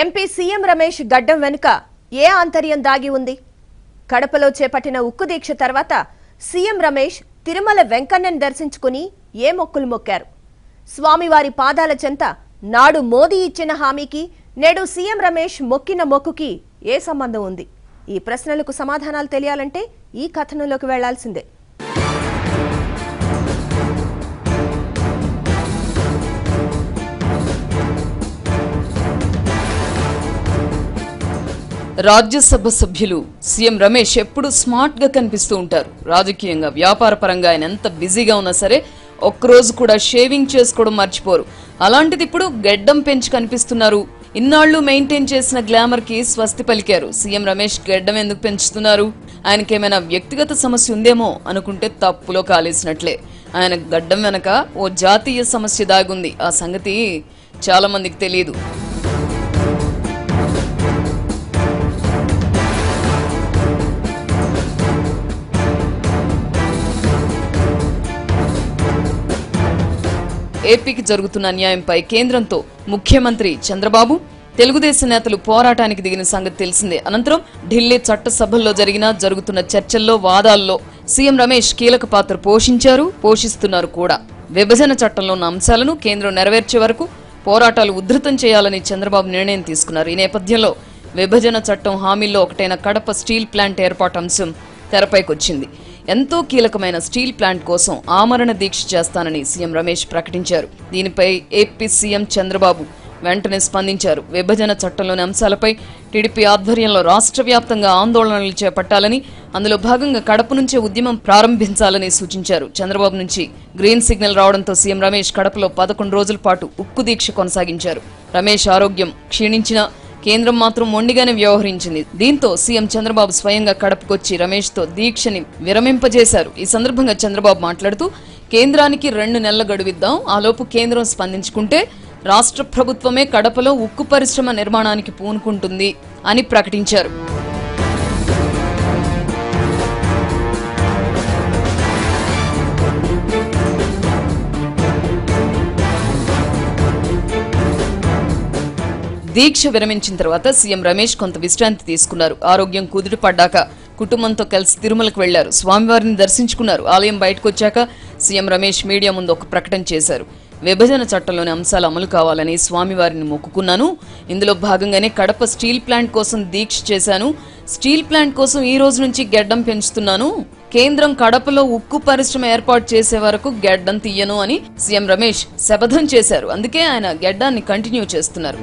MP CM Ramesh గడ్డం వెనుక ఏ ఆంతర్యం దాగి ఉంది? కడపలో చేపట్టిన ఉక్కు దీక్ష తర్వాత సీఎం రమేష్ తిరుమల వెంకన్నను దర్శించుకుని ఏ మొక్కులు మొక్కారు? స్వామివారి పాదాల చెంత నాడు మోదీ ఇచ్చిన హామీకి నేడు సీఎం రమేష్ మొక్కిన మొక్కుకి ఏ సంబంధం ఉంది? ఈ ప్రశ్నలకు సమాధానాలు తెలియాలంటే ఈ కథనంలోకి వెళ్లాల్సిందే. రాజ్యసభ సభ్యులు సీఎం రమేష్ ఎప్పుడు స్మార్ట్గా కనిపిస్తూ ఉంటారు. రాజకీయంగా, వ్యాపార పరంగా ఆయన ఎంత బిజీగా ఉన్నా సరే ఒక్కరోజు కూడా షేవింగ్ చేసుకోవడం మర్చిపోరు. అలాంటిది ఇప్పుడు గడ్డం పెంచి కనిపిస్తున్నారు. ఇన్నాళ్లు మెయింటైన్ చేసిన గ్లామర్ కి స్వస్తి పలికారు. సీఎం రమేష్ గడ్డం ఎందుకు పెంచుతున్నారు? ఆయనకేమైనా వ్యక్తిగత సమస్య ఉందేమో అనుకుంటే తప్పులో కాలేసినట్లే. ఆయన గడ్డం వెనక ఓ జాతీయ సమస్య దాగుంది. ఆ సంగతి చాలా మందికి తెలియదు. ఏపీకి జరుగుతున్న అన్యాయంపై కేంద్రంతో ముఖ్యమంత్రి చంద్రబాబు, తెలుగుదేశం నేతలు పోరాటానికి దిగిన సంగతి తెలిసిందే. అనంతరం ఢిల్లీ చట్టసభల్లో జరుగుతున్న చర్చల్లో, వాదాల్లో సీఎం రమేష్ కీలక పాత్ర పోషిస్తున్నారు కూడా. విభజన చట్టంలో ఉన్న అంశాలను కేంద్రం నెరవేర్చే వరకు పోరాటాలు ఉధృతం చేయాలని చంద్రబాబు నిర్ణయం తీసుకున్నారు. ఈ నేపథ్యంలో విభజన చట్టం హామీల్లో ఒకటైన కడప స్టీల్ ప్లాంట్ ఏర్పాటు అంశం తెరపైకొచ్చింది. ఎంతో కీలకమైన స్టీల్ ప్లాంట్ కోసం ఆమరణ దీక్ష చేస్తానని సీఎం రమేష్ ప్రకటించారు. దీనిపై ఏపీ సీఎం చంద్రబాబు వెంటనే స్పందించారు. విభజన చట్టంలోని అంశాలపై టీడీపీ ఆధ్వర్యంలో రాష్ట్ర వ్యాప్తంగా ఆందోళనలు చేపట్టాలని, అందులో భాగంగా కడప నుంచే ఉద్యమం ప్రారంభించాలని సూచించారు. చంద్రబాబు నుంచి గ్రీన్ సిగ్నల్ రావడంతో సీఎం రమేష్ కడపలో 11 రోజుల పాటు ఉక్కు దీక్ష కొనసాగించారు. రమేష్ ఆరోగ్యం క్షీణించిన కేంద్రం మాత్రం మొండిగానే వ్యవహరించింది. దీంతో సీఎం చంద్రబాబు స్వయంగా కడపకొచ్చి రమేష్తో దీక్షని విరమింపజేశారు. ఈ సందర్భంగా చంద్రబాబు మాట్లాడుతూ, కేంద్రానికి 2 నెలల గడువిద్దాం, ఆలోపు కేంద్రం స్పందించుకుంటే రాష్ట్ర ప్రభుత్వమే కడపలో ఉక్కు పరిశ్రమ నిర్మాణానికి పూనుకుంటుంది అని ప్రకటించారు. దీక్ష విరమించిన తర్వాత సీఎం రమేష్ కొంత విశ్రాంతి తీసుకున్నారు. ఆరోగ్యం కుదుటపడ్డాక కుటుంబంతో కలిసి తిరుమలకు వెళ్లారు. స్వామివారిని దర్శించుకున్నారు. ఆలయం బయటకు వచ్చాక సీఎం రమేష్ మీడియా ముందు ఒక ప్రకటన చేశారు. విభజన చట్టంలోని అంశాలు అమలు కావాలని స్వామివారిని మొక్కుకున్నాను. ఇందులో భాగంగానే కడప స్టీల్ ప్లాంట్ కోసం దీక్ష చేశాను. స్టీల్ ప్లాంట్ కోసం ఈ రోజు నుంచి గడ్డం పెంచుతున్నాను. కేంద్రం కడపలో ఉక్కు పరిశ్రమ ఏర్పాటు చేసే వరకు గడ్డం తీయను అని సీఎం రమేష్ శపథం చేశారు. అందుకే ఆయన గడ్డాన్ని కంటిన్యూ చేస్తున్నారు.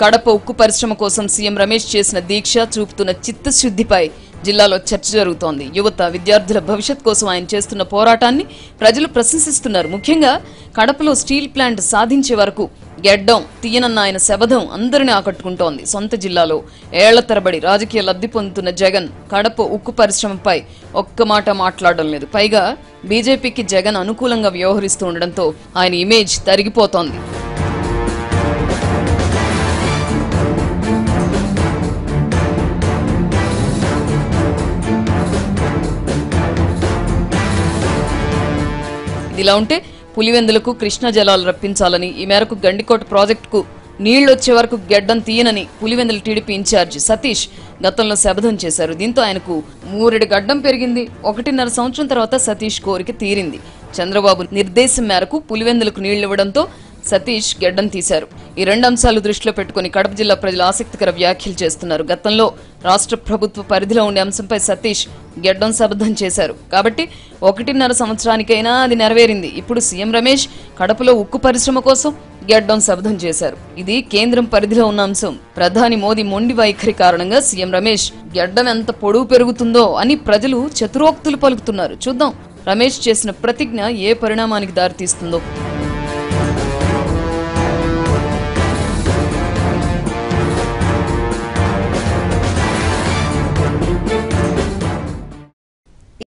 కడప ఉక్కు పరిశ్రమ కోసం సీఎం రమేష్ చేసిన దీక్ష, చూపుతున్న చిత్తశుద్ధిపై జిల్లాలో చర్చ జరుగుతోంది. యువత, విద్యార్థుల భవిష్యత్ కోసం ఆయన చేస్తున్న పోరాటాన్ని ప్రజలు ప్రశంసిస్తున్నారు. ముఖ్యంగా కడపలో స్టీల్ ప్లాంట్ సాధించే వరకు గెడ్డం తీయనన్న ఆయన శబదం అందరినీ ఆకట్టుకుంటోంది. సొంత జిల్లాలో ఏళ్ల తరబడి రాజకీయ లబ్ధి పొందుతున్న జగన్ కడప ఉక్కు పరిశ్రమపై ఒక్క మాట మాట్లాడడం లేదు. పైగా బీజేపీకి జగన్ అనుకూలంగా వ్యవహరిస్తూ ఉండడంతో ఆయన ఇమేజ్ తరిగిపోతోంది. ఇలా ఉంటే పులివెందులకు కృష్ణా జలాలు రప్పించాలని, ఈ మేరకు గండికోట ప్రాజెక్టుకు నీళ్లొచ్చే వరకు గెడ్డం తీయనని పులివెందుల టీడీపీ ఇన్ఛార్జి సతీష్ గతంలో శపథం చేశారు. దీంతో ఆయనకు 3 గడ్డం పెరిగింది. 1.5 సంవత్సరం తర్వాత సతీష్ కోరిక తీరింది. చంద్రబాబు నిర్దేశం మేరకు పులివెందులకు నీళ్లివ్వడంతో సతీష్ గెడ్డం తీశారు. ఈ 2 అంశాలు దృష్టిలో పెట్టుకుని కడప జిల్లా ప్రజలు ఆసక్తికర వ్యాఖ్యలు చేస్తున్నారు. గతంలో రాష్ట్ర ప్రభుత్వ పరిధిలో ఉండే అంశంపై సతీష్ గెడ్డం శబద్ధం చేశారు. కాబట్టి 1.5 సంవత్సరానికైనా అది నెరవేరింది. ఇప్పుడు సీఎం రమేష్ కడపలో ఉక్కు పరిశ్రమ కోసం గెడ్డం శబద్ధం చేశారు. ఇది కేంద్రం పరిధిలో ఉన్న అంశం. ప్రధాని మోదీ మొండి వైఖరి కారణంగా సీఎం రమేష్ గెడ్డం ఎంత పొడవు పెరుగుతుందో అని ప్రజలు చతురోక్తులు పలుకుతున్నారు. చూద్దాం రమేష్ చేసిన ప్రతిజ్ఞ ఏ పరిణామానికి దారితీస్తుందో.